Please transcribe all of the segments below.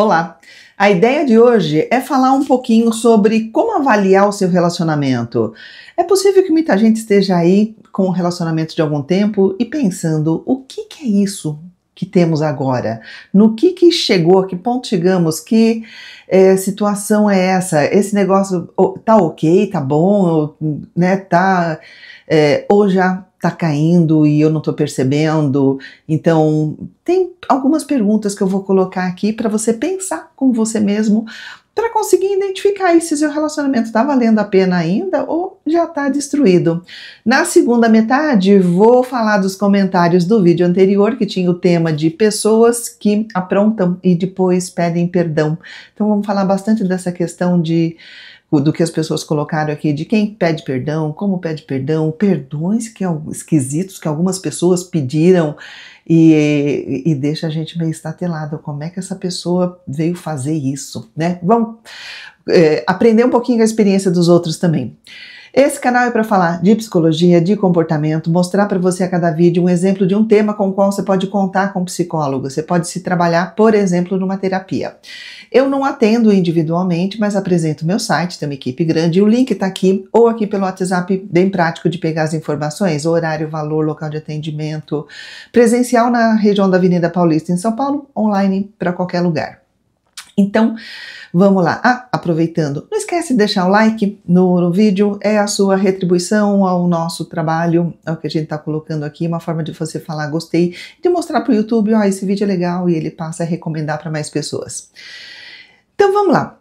Olá! A ideia de hoje é falar um pouquinho sobre como avaliar o seu relacionamento. É possível que muita gente esteja aí com um relacionamento de algum tempo e pensando, o que é isso que temos agora? No que chegou, a que ponto chegamos, que situação é essa? Esse negócio tá ok, tá bom, né? Ou já tá caindo e eu não tô percebendo. Então, tem algumas perguntas que eu vou colocar aqui para você pensar com você mesmo, para conseguir identificar aí se seu relacionamento tá valendo a pena ainda ou já tá destruído. Na segunda metade, vou falar dos comentários do vídeo anterior, que tinha o tema de pessoas que aprontam e depois pedem perdão. Então, vamos falar bastante dessa questão do que as pessoas colocaram aqui, de quem pede perdão, como pede perdão, perdões que esquisitos que algumas pessoas pediram e deixa a gente meio estatelado. Como é que essa pessoa veio fazer isso, né? Vamos aprender um pouquinho a experiência dos outros também. Esse canal é para falar de psicologia, de comportamento, mostrar para você a cada vídeo um exemplo de um tema com o qual você pode contar com um psicólogo. Você pode se trabalhar, por exemplo, numa terapia. Eu não atendo individualmente, mas apresento meu site, tem uma equipe grande. O link está aqui ou aqui pelo WhatsApp, bem prático de pegar as informações. Horário, valor, local de atendimento. Presencial na região da Avenida Paulista, em São Paulo. Online para qualquer lugar. Então, vamos lá. Aproveitando, não esquece de deixar o like no vídeo, é a sua retribuição ao nosso trabalho, é o que a gente está colocando aqui, uma forma de você falar gostei, de mostrar para o YouTube, ó, esse vídeo é legal e ele passa a recomendar para mais pessoas. Então, vamos lá.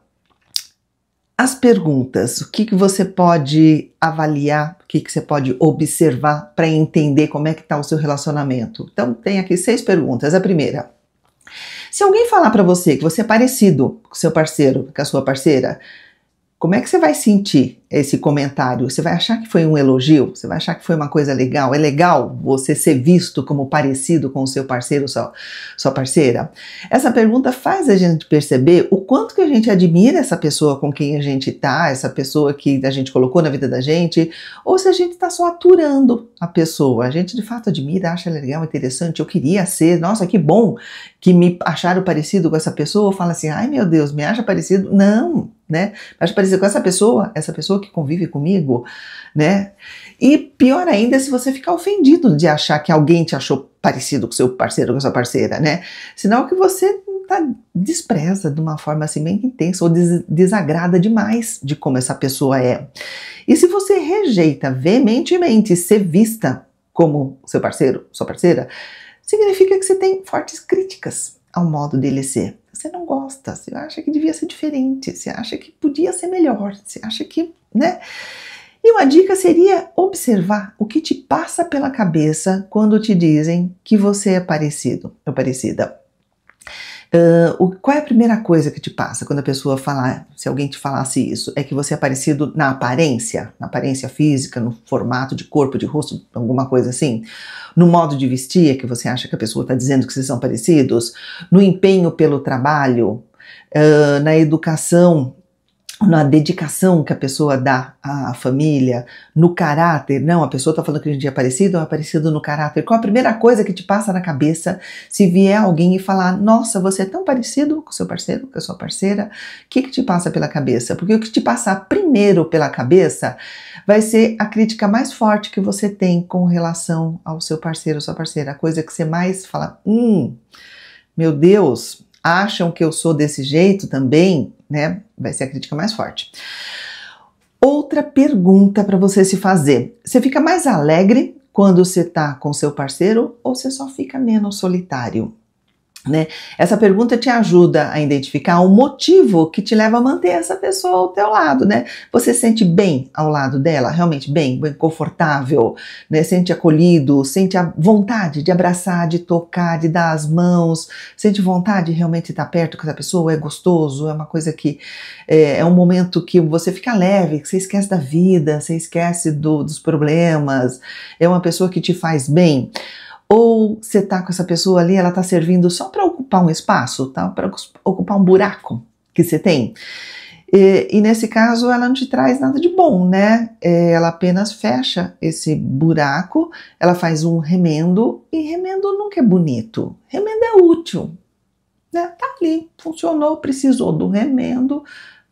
As perguntas, o que você pode avaliar, o que você pode observar para entender como é que está o seu relacionamento. Então, tem aqui 6 perguntas. A primeira: se alguém falar pra você que você é parecido com seu parceiro, com a sua parceira, como é que você vai sentir esse comentário? Você vai achar que foi um elogio? Você vai achar que foi uma coisa legal? É legal você ser visto como parecido com o seu parceiro, sua parceira? Essa pergunta faz a gente perceber o quanto que a gente admira essa pessoa com quem a gente tá, essa pessoa que a gente colocou na vida da gente, ou se a gente tá só aturando a pessoa. A gente de fato admira, acha legal, interessante, eu queria ser, nossa, que bom que me acharam parecido com essa pessoa. Fala assim, ai meu Deus, me acha parecido? Não, né? Me acha parecido com essa pessoa que convive comigo, né? E pior ainda se você ficar ofendido de achar que alguém te achou parecido com seu parceiro ou com sua parceira, né? Sinal que você despreza de uma forma assim bem intensa ou desagrada demais de como essa pessoa é. E se você rejeita veementemente ser vista como seu parceiro, sua parceira, significa que você tem fortes críticas ao modo dele ser. Você não gosta, você acha que devia ser diferente, você acha que podia ser melhor, você acha que, né? E uma dica seria observar o que te passa pela cabeça quando te dizem que você é parecido ou parecida. Qual é a primeira coisa que te passa quando a pessoa falar, se alguém te falasse isso, é que você é parecido na aparência física, no formato de corpo, de rosto, alguma coisa assim, no modo de vestir, é que você acha que a pessoa está dizendo que vocês são parecidos, no empenho pelo trabalho, na educação, na dedicação que a pessoa dá à família, no caráter. Não, a pessoa está falando que a gente é parecido ou é parecido no caráter. Qual a primeira coisa que te passa na cabeça se vier alguém e falar, nossa, você é tão parecido com seu parceiro, com a sua parceira? O que te passa pela cabeça? Porque o que te passar primeiro pela cabeça vai ser a crítica mais forte que você tem com relação ao seu parceiro ou sua parceira. A coisa que você mais fala, meu Deus, acham que eu sou desse jeito também? Né? Vai ser a crítica mais forte. Outra pergunta para você se fazer: você fica mais alegre quando você tá com seu parceiro ou você só fica menos solitário, né? Essa pergunta te ajuda a identificar o motivo que te leva a manter essa pessoa ao teu lado, né? Você se sente bem ao lado dela, realmente bem confortável, né? Sente acolhido, sente a vontade de abraçar, de tocar, de dar as mãos, sente vontade de realmente estar perto com essa pessoa, é gostoso, é uma coisa que é um momento que você fica leve, que você esquece da vida, você esquece dos problemas, é uma pessoa que te faz bem. Ou você tá com essa pessoa ali, ela tá servindo só para ocupar um espaço, tá? Para ocupar um buraco que você tem. E nesse caso, ela não te traz nada de bom, né? Ela apenas fecha esse buraco, ela faz um remendo, e remendo nunca é bonito. Remendo é útil. né? Tá ali, funcionou, precisou do remendo,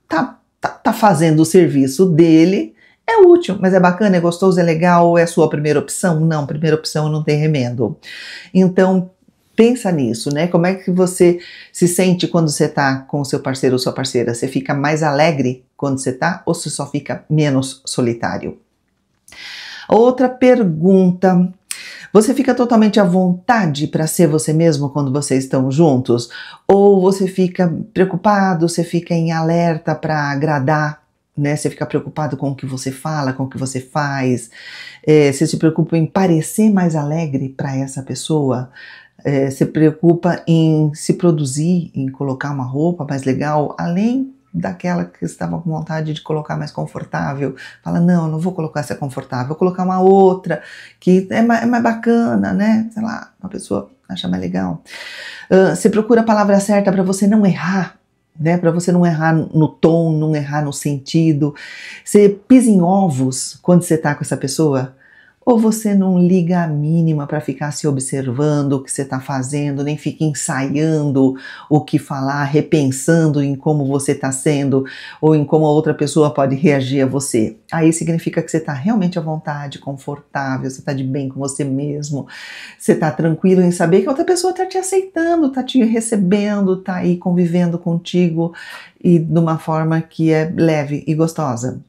tá fazendo o serviço dele. É útil, mas é bacana, é gostoso, é legal, é a sua primeira opção? Não, primeira opção não tem remendo. Então, pensa nisso, né? Como é que você se sente quando você tá com o seu parceiro ou sua parceira? Você fica mais alegre quando você tá ou você só fica menos solitário? Outra pergunta. Você fica totalmente à vontade para ser você mesmo quando vocês estão juntos? Ou você fica preocupado, você fica em alerta para agradar? Né? Você fica preocupado com o que você fala, com o que você faz, você se preocupa em parecer mais alegre para essa pessoa, se preocupa em se produzir, em colocar uma roupa mais legal, além daquela que estava com vontade de colocar mais confortável, fala, não vou colocar essa confortável, vou colocar uma outra que é mais bacana, né? Sei lá, uma pessoa acha mais legal. Você procura a palavra certa para você não errar, né, para você não errar no tom, não errar no sentido. Você pisa em ovos quando você tá com essa pessoa? Ou você não liga a mínima para ficar se observando o que você tá fazendo, nem fica ensaiando o que falar, repensando em como você tá sendo, ou em como a outra pessoa pode reagir a você? Aí significa que você tá realmente à vontade, confortável, você tá de bem com você mesmo, você tá tranquilo em saber que a outra pessoa tá te aceitando, tá te recebendo, tá aí convivendo contigo e de uma forma que é leve e gostosa.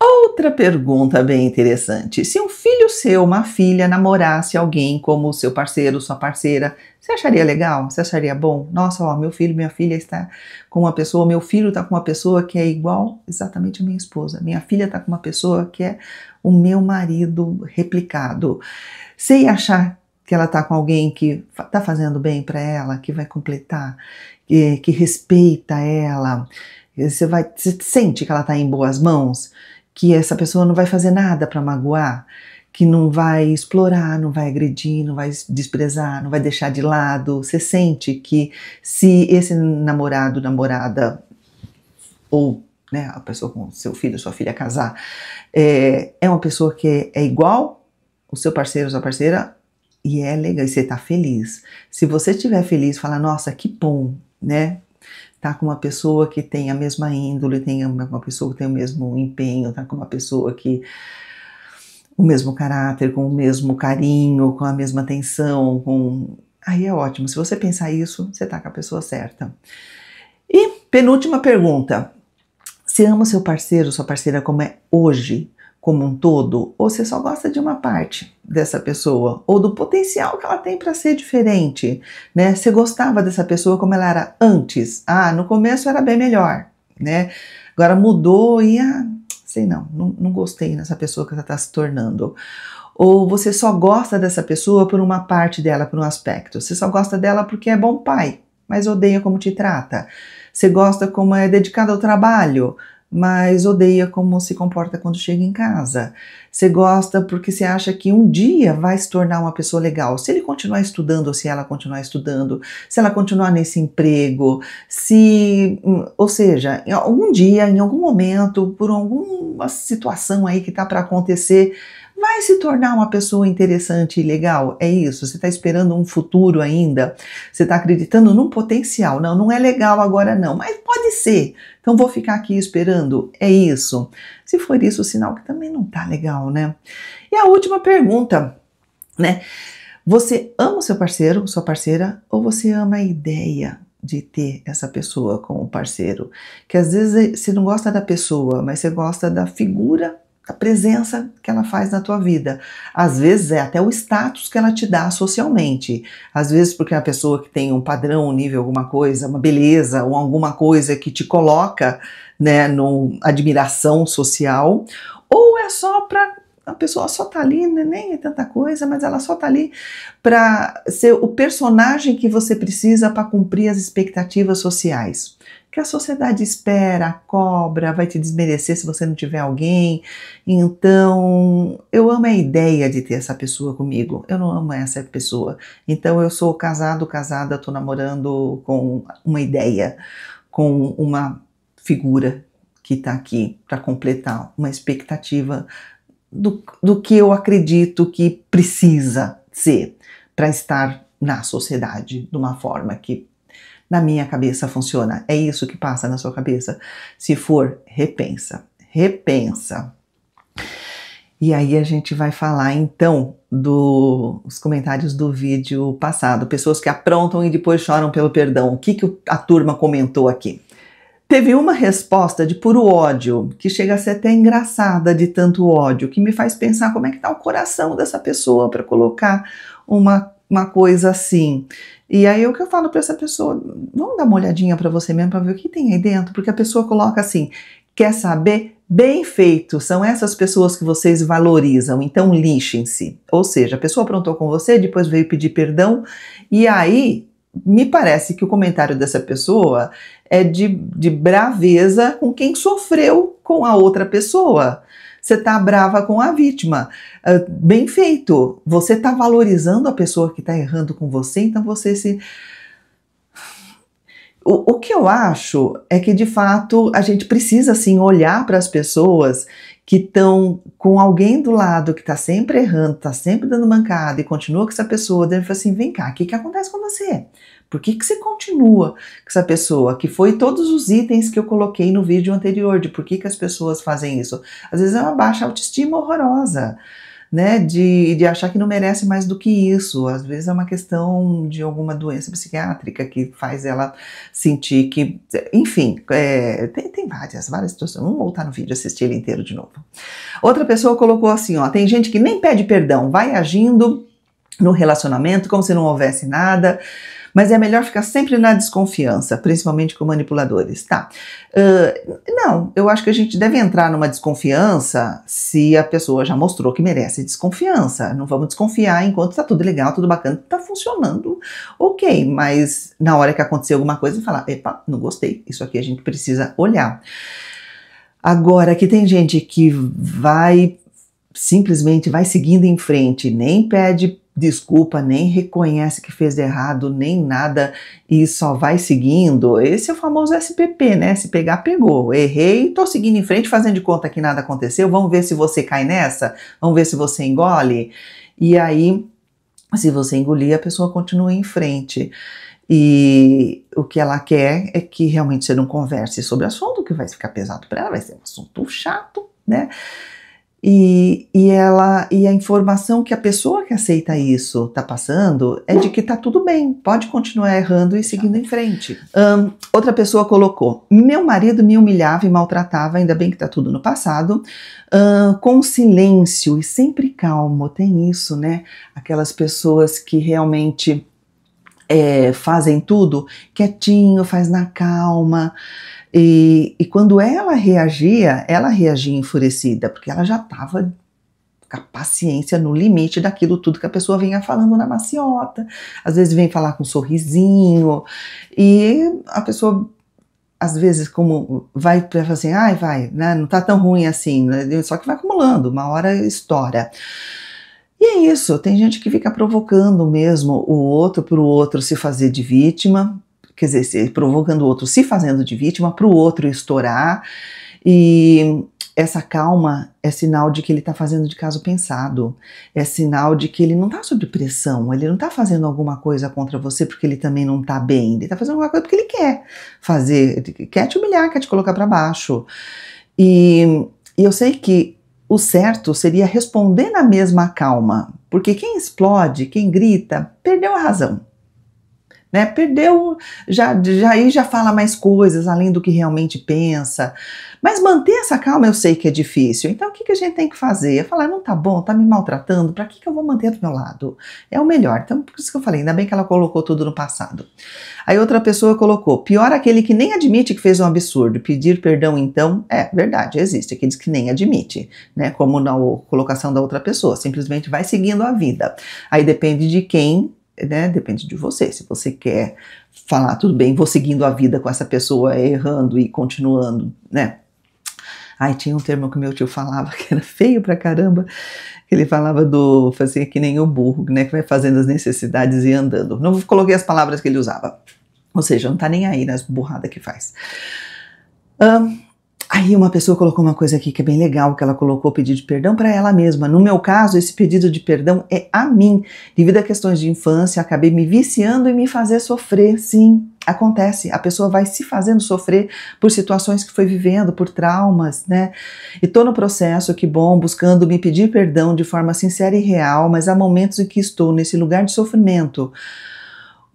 Outra pergunta bem interessante. Se um filho seu, uma filha, namorasse alguém como seu parceiro, sua parceira, você acharia legal? Você acharia bom? Nossa, ó, meu filho, minha filha está com uma pessoa, meu filho está com uma pessoa que é igual exatamente a minha esposa. Minha filha está com uma pessoa que é o meu marido replicado. Você ia achar que ela está com alguém que está fazendo bem para ela, que vai completar, que respeita ela? Você sente que ela está em boas mãos? Que essa pessoa não vai fazer nada para magoar, que não vai explorar, não vai agredir, não vai desprezar, não vai deixar de lado? Você sente que se esse namorado, namorada, ou né, a pessoa com seu filho, sua filha casar, é uma pessoa que é igual o seu parceiro, sua parceira, e é legal, e você tá feliz. Se você estiver feliz, fala, nossa, que bom, né? Tá com uma pessoa que tem a mesma índole, tem uma pessoa que tem o mesmo empenho, tá com uma pessoa que o mesmo caráter, com o mesmo carinho, com a mesma atenção, aí é ótimo. Se você pensar isso, você tá com a pessoa certa. E penúltima pergunta. Você ama seu parceiro, sua parceira como é hoje, como um todo, ou você só gosta de uma parte dessa pessoa, ou do potencial que ela tem para ser diferente, né? Você gostava dessa pessoa como ela era antes? Ah, no começo era bem melhor, né? Agora mudou e sei não gostei dessa pessoa que ela está se tornando. Ou você só gosta dessa pessoa por uma parte dela, por um aspecto? Você só gosta dela porque é bom pai, mas odeia como te trata. Você gosta como é dedicado ao trabalho, mas odeia como se comporta quando chega em casa. Você gosta porque você acha que um dia vai se tornar uma pessoa legal. Se ele continuar estudando, ou se ela continuar estudando, se ela continuar nesse emprego, ou seja, algum dia, em algum momento, por alguma situação aí que tá para acontecer, vai se tornar uma pessoa interessante e legal. É isso, você está esperando um futuro ainda, você está acreditando num potencial. Não é legal agora não, mas pode ser, então vou ficar aqui esperando. É isso. Se for isso, o sinal que também não tá legal, né? E a última pergunta, né? Você ama o seu parceiro, sua parceira, ou você ama a ideia de ter essa pessoa como parceiro? Que às vezes você não gosta da pessoa, mas você gosta da figura, a presença que ela faz na tua vida. Às vezes é até o status que ela te dá socialmente. Às vezes porque é uma pessoa que tem um padrão, um nível, alguma coisa, uma beleza, ou alguma coisa que te coloca, né, numa admiração social. Ou é só para... a pessoa só tá ali, né, nem é tanta coisa, mas ela só tá ali para ser o personagem que você precisa para cumprir as expectativas sociais. Que a sociedade espera, cobra, vai te desmerecer se você não tiver alguém. Então, eu amo a ideia de ter essa pessoa comigo. Eu não amo essa pessoa. Então, eu sou casado, casada, tô namorando com uma ideia, com uma figura que tá aqui para completar uma expectativa do que eu acredito que precisa ser para estar na sociedade de uma forma que na minha cabeça funciona. É isso que passa na sua cabeça? Se for, repensa. Repensa. E aí a gente vai falar então dos comentários do vídeo passado. Pessoas que aprontam e depois choram pelo perdão. O que, que a turma comentou aqui? Teve uma resposta de puro ódio, que chega a ser até engraçada de tanto ódio, que me faz pensar como é que tá o coração dessa pessoa para colocar uma coisa assim. E aí o que eu falo para essa pessoa, vamos dar uma olhadinha para você mesmo para ver o que tem aí dentro, porque a pessoa coloca assim, quer saber? Bem feito, são essas pessoas que vocês valorizam, então lixem-se. Ou seja, a pessoa aprontou com você, depois veio pedir perdão, e aí me parece que o comentário dessa pessoa é de braveza com quem sofreu com a outra pessoa. Você tá brava com a vítima. Bem feito. Você tá valorizando a pessoa que tá errando com você, então você se... O que eu acho é que, de fato, a gente precisa, assim, olhar para as pessoas que estão com alguém do lado que está sempre errando, está sempre dando mancada e continua com essa pessoa, daí fala assim, vem cá, o que, que acontece com você? Por que, que você continua com essa pessoa? Que foi todos os itens que eu coloquei no vídeo anterior, de por que, que as pessoas fazem isso. Às vezes é uma baixa autoestima horrorosa, né, de achar que não merece mais do que isso. Às vezes é uma questão de alguma doença psiquiátrica que faz ela sentir que... Enfim, tem várias situações. Vamos voltar no vídeo e assistir ele inteiro de novo. Outra pessoa colocou assim, ó, tem gente que nem pede perdão, vai agindo no relacionamento como se não houvesse nada, mas é melhor ficar sempre na desconfiança, principalmente com manipuladores, tá? Não, eu acho que a gente deve entrar numa desconfiança se a pessoa já mostrou que merece desconfiança. Não vamos desconfiar enquanto tá tudo legal, tudo bacana, tá funcionando, ok. Mas na hora que acontecer alguma coisa, falar, epa, não gostei, isso aqui a gente precisa olhar. Agora, que tem gente que simplesmente vai seguindo em frente, nem pede desculpa, nem reconhece que fez de errado, nem nada, e só vai seguindo. Esse é o famoso SPP, né? Se pegar, pegou. Errei, tô seguindo em frente, fazendo de conta que nada aconteceu. Vamos ver se você cai nessa? Vamos ver se você engole? E aí, se você engolir, a pessoa continua em frente. E o que ela quer é que realmente você não converse sobre o assunto, que vai ficar pesado para ela, vai ser um assunto chato, né? E a informação que a pessoa que aceita isso tá passando é de que tá tudo bem, pode continuar errando e seguindo em frente. Outra pessoa colocou, meu marido me humilhava e maltratava, ainda bem que tá tudo no passado, com silêncio e sempre calmo, tem isso, né? Aquelas pessoas que realmente fazem tudo quietinho, faz na calma. E quando ela reagia enfurecida, porque ela já estava com a paciência no limite daquilo tudo que a pessoa vinha falando na maciota. Às vezes vem falar com um sorrisinho, e a pessoa, às vezes, como vai falar assim, ai, vai, né, não tá tão ruim assim, né, só que vai acumulando, uma hora estoura. E é isso, tem gente que fica provocando mesmo o outro para o outro se fazer de vítima, quer dizer, provocando o outro, se fazendo de vítima, para o outro estourar. E essa calma é sinal de que ele está fazendo de caso pensado. É sinal de que ele não está sob pressão, ele não está fazendo alguma coisa contra você porque ele também não está bem. Ele está fazendo alguma coisa porque ele quer fazer, quer te humilhar, quer te colocar para baixo. E eu sei que o certo seria responder na mesma calma, porque quem explode, quem grita, perdeu a razão. Né, perdeu, já fala mais coisas além do que realmente pensa, mas manter essa calma eu sei que é difícil, então o que, que a gente tem que fazer? É falar, não tá bom, tá me maltratando, pra que eu vou manter do meu lado? É o melhor, então por isso que eu falei, ainda bem que ela colocou tudo no passado. Aí outra pessoa colocou, pior aquele que nem admite que fez um absurdo, pedir perdão então, é verdade, existe, aqueles que nem admite, né, como na colocação da outra pessoa, simplesmente vai seguindo a vida, aí depende de quem, né? Depende de você, se você quer falar, tudo bem, vou seguindo a vida com essa pessoa, errando e continuando, né? Ai, tinha um termo que meu tio falava, que era feio pra caramba, que ele falava do fazer que nem o burro, né? Que vai fazendo as necessidades e andando. Não coloquei as palavras que ele usava, ou seja, não tá nem aí nas burradas que faz. Aí uma pessoa colocou uma coisa aqui que é bem legal, que ela colocou pedido de perdão para ela mesma. No meu caso, esse pedido de perdão é a mim. Devido a questões de infância, acabei me viciando e me fazer sofrer. Sim, acontece. A pessoa vai se fazendo sofrer por situações que foi vivendo, por traumas, né? E tô no processo, que bom, buscando me pedir perdão de forma sincera e real, mas há momentos em que estou nesse lugar de sofrimento.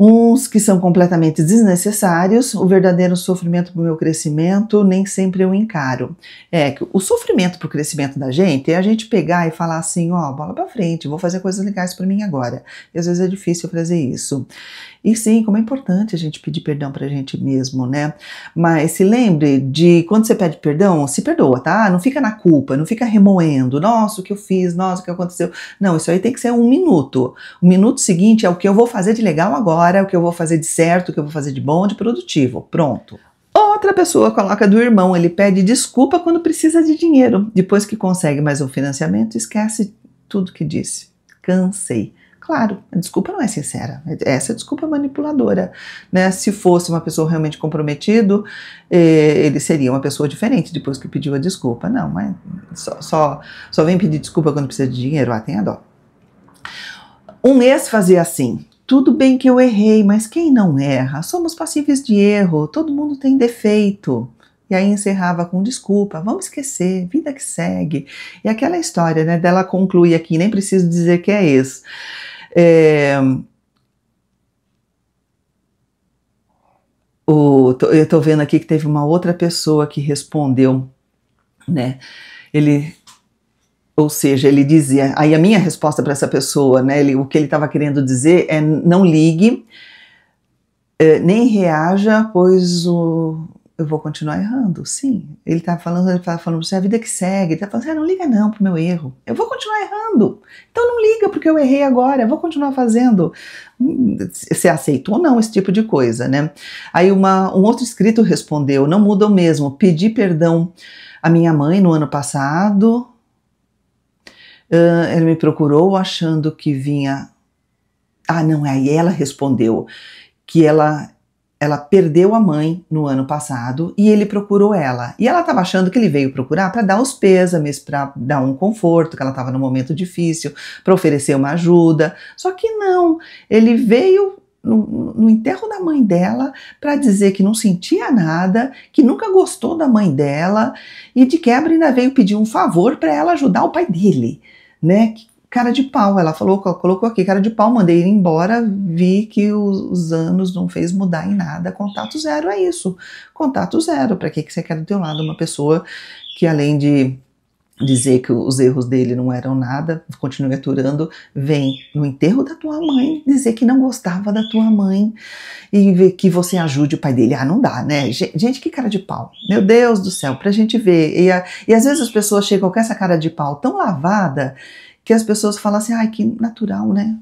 Uns que são completamente desnecessários, o verdadeiro sofrimento para o meu crescimento, nem sempre eu encaro. O sofrimento para o crescimento da gente é a gente pegar e falar assim, ó, bola para frente, vou fazer coisas legais para mim agora. E às vezes é difícil fazer isso. E sim, como é importante a gente pedir perdão para a gente mesmo, né? Mas se lembre de, quando você pede perdão, se perdoa, tá? Não fica na culpa, não fica remoendo. Nossa, o que eu fiz, nossa, o que aconteceu. Não, isso aí tem que ser um minuto. O minuto seguinte é o que eu vou fazer de legal agora, o que eu vou fazer de certo, o que eu vou fazer de bom, de produtivo. Pronto. Outra pessoa coloca do irmão, ele pede desculpa quando precisa de dinheiro. Depois que consegue mais um financiamento, esquece tudo que disse. Cansei. Claro, a desculpa não é sincera. Essa desculpa é manipuladora, né? Se fosse uma pessoa realmente comprometida, ele seria uma pessoa diferente depois que pediu a desculpa. Não, mas só vem pedir desculpa quando precisa de dinheiro. Ah, tem a dó. Um ex fazia assim... Tudo bem que eu errei, mas quem não erra? Somos passíveis de erro, todo mundo tem defeito. E aí encerrava com desculpa, vamos esquecer, vida que segue. E aquela história, né, dela conclui aqui, nem preciso dizer que é ex. Eu tô vendo aqui que teve uma outra pessoa que respondeu, né, ou seja, ele dizia, aí a minha resposta para essa pessoa, né, o que ele estava querendo dizer é não ligue, nem reaja, pois eu vou continuar errando. Sim, ele estava falando assim, a vida que segue, ele estava falando assim, não liga não pro meu erro, eu vou continuar errando, então não liga porque eu errei agora, eu vou continuar fazendo. Você aceita ou não esse tipo de coisa, né? Aí um outro inscrito respondeu, não muda o mesmo, pedi perdão à minha mãe no ano passado... Ela me procurou achando que vinha... Ah, não, aí ela respondeu que ela perdeu a mãe no ano passado e ele procurou ela. E ela estava achando que ele veio procurar para dar os pêsames, para dar um conforto, que ela estava num momento difícil, para oferecer uma ajuda. Só que não, ele veio... No enterro da mãe dela, para dizer que não sentia nada, que nunca gostou da mãe dela, e de quebra ainda veio pedir um favor para ela ajudar o pai dele, né? Cara de pau, ela colocou aqui, cara de pau, mandei ele embora, vi que os anos não fez mudar em nada, contato zero é isso, contato zero, para que você quer do teu lado uma pessoa que além de... dizer que os erros dele não eram nada, continua aturando, vem no enterro da tua mãe dizer que não gostava da tua mãe e ver que você ajude o pai dele. Ah, não dá, né? Gente, que cara de pau. Meu Deus do céu, pra gente ver. E às vezes as pessoas chegam com essa cara de pau tão lavada que as pessoas falam assim, ai, que natural, né?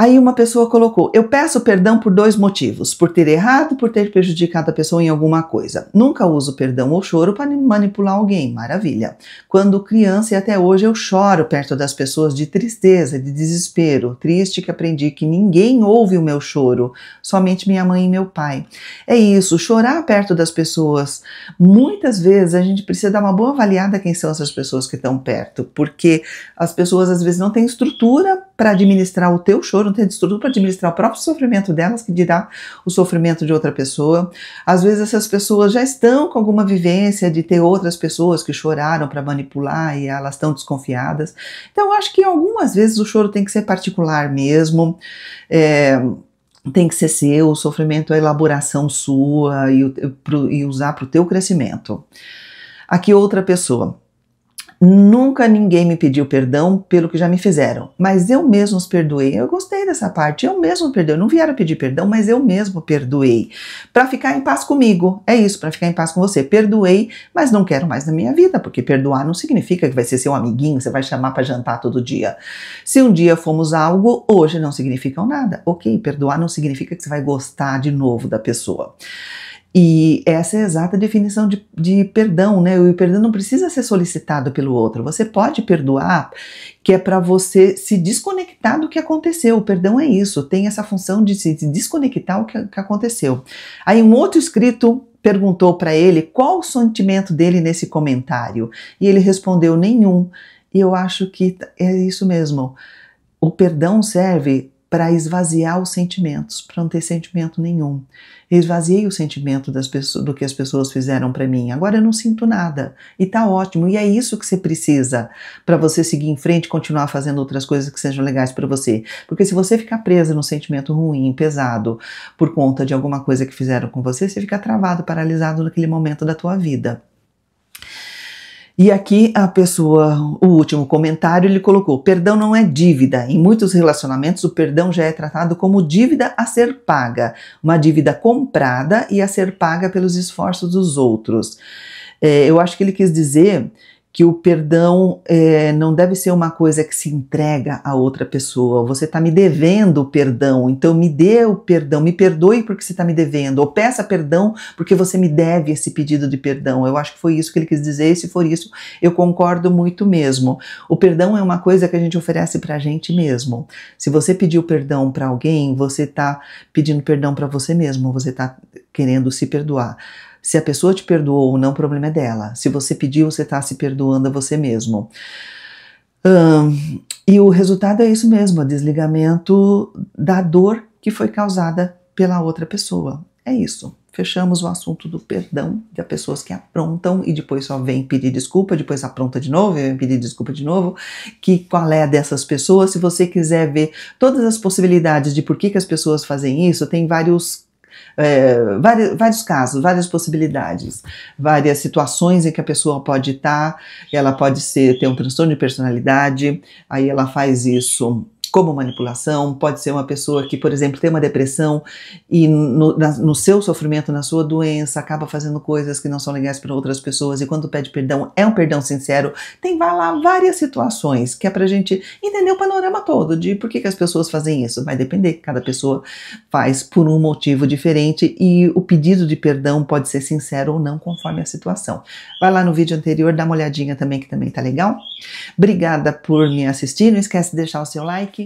Aí uma pessoa colocou, eu peço perdão por dois motivos, por ter errado, por ter prejudicado a pessoa em alguma coisa. Nunca uso perdão ou choro para manipular alguém, maravilha. Quando criança e até hoje eu choro perto das pessoas de tristeza, de desespero. Triste que aprendi que ninguém ouve o meu choro, somente minha mãe e meu pai. É isso, chorar perto das pessoas. Muitas vezes a gente precisa dar uma boa avaliada quem são essas pessoas que estão perto, porque as pessoas às vezes não têm estrutura para administrar o teu choro, não tem estrutura para administrar o próprio sofrimento delas, que dirá o sofrimento de outra pessoa. Às vezes essas pessoas já estão com alguma vivência de ter outras pessoas que choraram para manipular e elas estão desconfiadas. Então eu acho que algumas vezes o choro tem que ser particular mesmo, tem que ser seu, o sofrimento é a elaboração sua e usar para o teu crescimento. Aqui outra pessoa. Nunca ninguém me pediu perdão pelo que já me fizeram, mas eu mesmo os perdoei. Eu gostei dessa parte, eu mesmo perdoei. Não vieram pedir perdão, mas eu mesmo perdoei. Para ficar em paz comigo, é isso, para ficar em paz com você. Perdoei, mas não quero mais na minha vida, porque perdoar não significa que vai ser seu amiguinho, você vai chamar para jantar todo dia. Se um dia fomos algo, hoje não significam nada. Ok, perdoar não significa que você vai gostar de novo da pessoa. E essa é a exata definição de perdão, né? O perdão não precisa ser solicitado pelo outro. Você pode perdoar, que é para você se desconectar do que aconteceu. O perdão é isso, tem essa função de se desconectar do que aconteceu. Aí um outro escrito perguntou para ele qual o sentimento dele nesse comentário. E ele respondeu, nenhum. E eu acho que é isso mesmo. O perdão serve para esvaziar os sentimentos, para não ter sentimento nenhum. Eu esvaziei o sentimento das pessoas, do que as pessoas fizeram para mim. Agora eu não sinto nada. E tá ótimo. E é isso que você precisa para você seguir em frente e continuar fazendo outras coisas que sejam legais para você. Porque se você ficar presa num sentimento ruim, pesado, por conta de alguma coisa que fizeram com você, você fica travado, paralisado naquele momento da tua vida. E aqui a pessoa, o último comentário, ele colocou, perdão não é dívida. Em muitos relacionamentos o perdão já é tratado como dívida a ser paga. Uma dívida comprada e a ser paga pelos esforços dos outros. Eu acho que ele quis dizer que o perdão não deve ser uma coisa que se entrega a outra pessoa. Você está me devendo o perdão, então me dê o perdão, me perdoe porque você está me devendo, ou peça perdão porque você me deve esse pedido de perdão. Eu acho que foi isso que ele quis dizer, e se for isso, eu concordo muito mesmo. O perdão é uma coisa que a gente oferece para a gente mesmo. Se você pediu perdão para alguém, você está pedindo perdão para você mesmo, você está querendo se perdoar. Se a pessoa te perdoou ou não, o problema é dela. Se você pediu, você está se perdoando a você mesmo. E o resultado é isso mesmo, o desligamento da dor que foi causada pela outra pessoa. É isso. Fechamos o assunto do perdão, de pessoas que aprontam e depois só vem pedir desculpa, depois apronta de novo, vem pedir desculpa de novo. Que qual é dessas pessoas? Se você quiser ver todas as possibilidades de por que as pessoas fazem isso, tem vários casos, várias possibilidades, várias situações em que a pessoa pode estar, ela pode ter um transtorno de personalidade, aí ela faz isso como manipulação, pode ser uma pessoa que, por exemplo, tem uma depressão e no seu sofrimento, na sua doença, acaba fazendo coisas que não são legais para outras pessoas e quando pede perdão, é um perdão sincero. Tem lá várias situações que é pra gente entender o panorama todo de por que as pessoas fazem isso. Vai depender, cada pessoa faz por um motivo diferente e o pedido de perdão pode ser sincero ou não, conforme a situação. Vai lá no vídeo anterior, dá uma olhadinha também, que também tá legal. Obrigada por me assistir, não esquece de deixar o seu like.